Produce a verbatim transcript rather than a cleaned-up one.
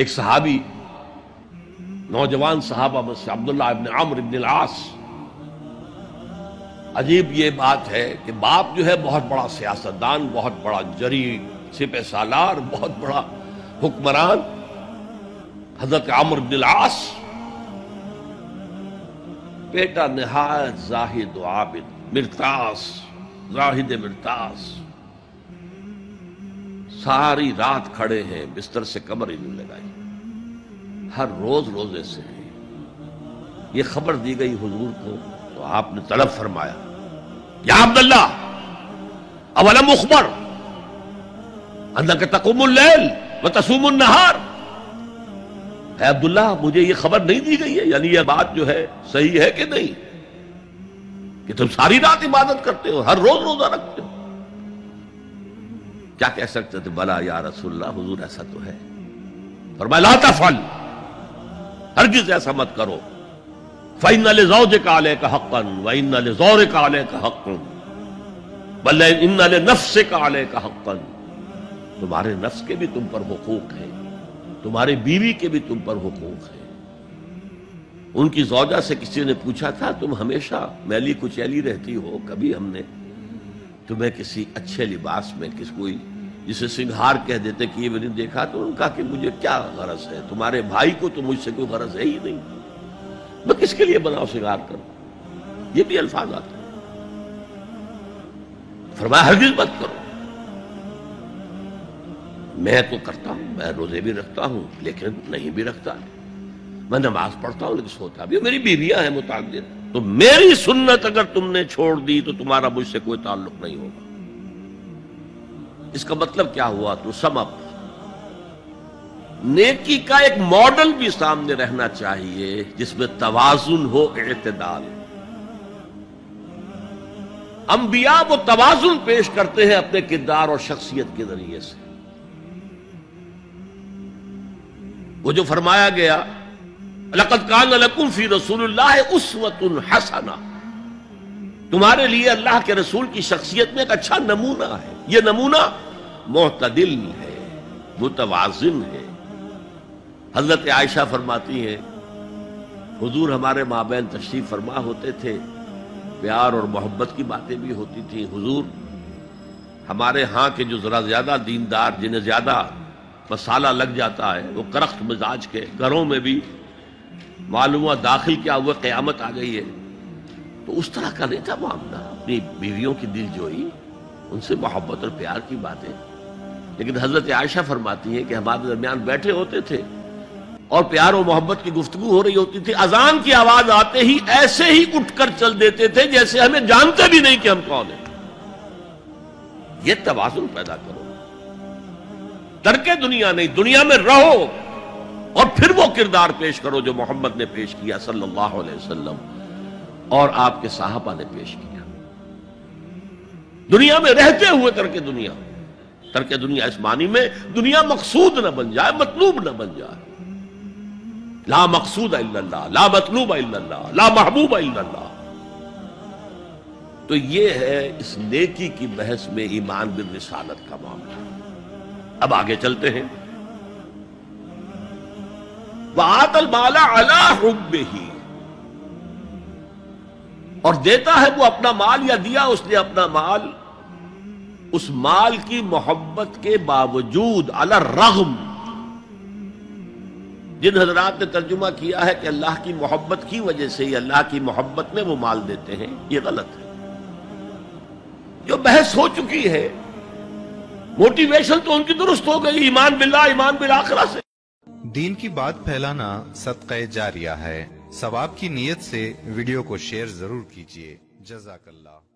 एक सहाबी नौजवान सहाबा में से अब्दुल्ला इब्न अम्र इब्न अल-आस। अजीब ये बात है कि बाप जो है बहुत बड़ा सियासतदान, बहुत बड़ा जरी सिपह सालार, बहुत बड़ा हुक्मरान हजरत अम्र इब्न अल-आस, बेटा नहायत जाहिद व आबिद मिर्तास, जाहिद मिर्तास, सारी रात खड़े हैं, बिस्तर से कमर ही नहीं लगाई, हर रोज रोजे से हैं। ये खबर दी गई हुजूर को तो आपने तलब फरमाया, या अब्दुल्ला अवलम उखबर अन्नक तकुमुल लैल व तसूमुन नहार, है अब्दुल्ला मुझे ये खबर नहीं दी गई है, यानी ये बात जो है सही है कि नहीं कि तुम सारी रात इबादत करते हो, हर रोज रोजा रखते हो। क्या कह सकते थे? बला या रसूलल्लाह, हुजूर ऐसा तो है। फरमाया ला तफअल, हरगिज़ ऐसा मत करो। फ़इन्ना लिज़ौजिका अलैका हक़्क़न व इन्ना लिज़ौरिका अलैका हक़्क़न बल इन्ना लिनफ़्सिका अलैका हक़्क़न, तुम्हारे नफ्स के भी तुम पर हुकूक हैं, तुम्हारी बीवी के भी तुम पर हुकूक हैं। उनकी ज़ौजा से किसी ने पूछा था, तुम हमेशा मैली कुचैली रहती हो, कभी हमने तुम्हें किसी अच्छे लिबास में किस कोई जिसे सिंगार कह देते कि ये मैंने देखा, तो उनका कि मुझे क्या गरज है, तुम्हारे भाई को तो मुझसे कोई गरज है ही नहीं, मैं किसके लिए बनाओ सिंगार करो, ये भी अल्फाज आते। फरमाया हरगिज़ मत करो। मैं तो करता हूं, मैं रोजे भी रखता हूं लेकिन नहीं भी रखता, मैं नमाज पढ़ता हूं लेकिन सोता भी, मेरी बीवियां हैं मुताबिक, तो मेरी सुन्नत अगर तुमने छोड़ दी तो तुम्हारा मुझसे कोई ताल्लुक नहीं होगा। इसका मतलब क्या हुआ? तो समअप नेकी का एक मॉडल भी सामने रहना चाहिए जिसमें तवाजुन हो, इतदाल। अंबिया वो तवाजुन पेश करते हैं अपने किरदार और शख्सियत के जरिए से। वो जो फरमाया गया लक़द कान लकुम फ़ी रसूलिल्लाह उस्वतुन हसना, तुम्हारे लिए अल्लाह के रसूल की शख्सियत में एक अच्छा नमूना है। यह नमूना मोतदिल है, मुतवाज़िन है। हजरत आयशा फरमाती हैं, हुजूर हमारे माबैन तशरीफ फरमा होते थे, प्यार और मोहब्बत की बातें भी होती थी। हुजूर हमारे यहाँ के जो जरा ज्यादा दीनदार, जिन्हें ज्यादा मसाला लग जाता है, वो करख्त मिजाज के घरों में भी मालूम दाखिल क्या हुआ, क़यामत आ गई है, तो उस तरह का नहीं था मामला। अपनी बीवियों की दिल जोई, उनसे मोहब्बत और प्यार की बातें। लेकिन हजरत आयशा फरमाती हैं कि हमारे दरमियान बैठे होते थे और प्यार और मोहब्बत की गुफ्तगू हो रही होती थी, अजान की आवाज आते ही ऐसे ही उठकर चल देते थे जैसे हमें जानते भी नहीं कि हम कौन हैं। यह तवाज़ुन पैदा करो, तरके दुनिया नहीं, दुनिया में रहो और फिर वो किरदार पेश करो जो मोहम्मद ने पेश किया सल्लल्लाहु अलैहि वसल्लम और आपके साहबा ने पेश किया। दुनिया में रहते हुए तरके दुनिया, तरके दुनिया इस मानी में दुनिया मकसूद ना बन जाए, मतलूब ना बन जाए। ला मकसूद इल्लल्लाह, ला मतलूब इल्लल्लाह, ला महबूब इल्लल्लाह। तो ये है इस नेकी की बहस में ईमान बिन रिसालत का मामला। अब आगे चलते हैं। वातल माला अला हुब्बिही, और देता है वो अपना माल, या दिया उसने अपना माल उस माल की मोहब्बत के बावजूद। अला रग़म, जिन हजरात ने तर्जुमा किया है कि अल्लाह की मोहब्बत की वजह से ही अल्लाह की मोहब्बत में वो माल देते हैं, ये गलत है। जो बहस हो चुकी है, मोटिवेशन तो उनकी दुरुस्त हो गई ईमान बिल्लाह, ईमान बिल आखिरह से। दीन की बात फैलाना सदक़ा जारिया है। सवाब की नीयत से वीडियो को शेयर जरूर कीजिए। जज़ाकल्लाह।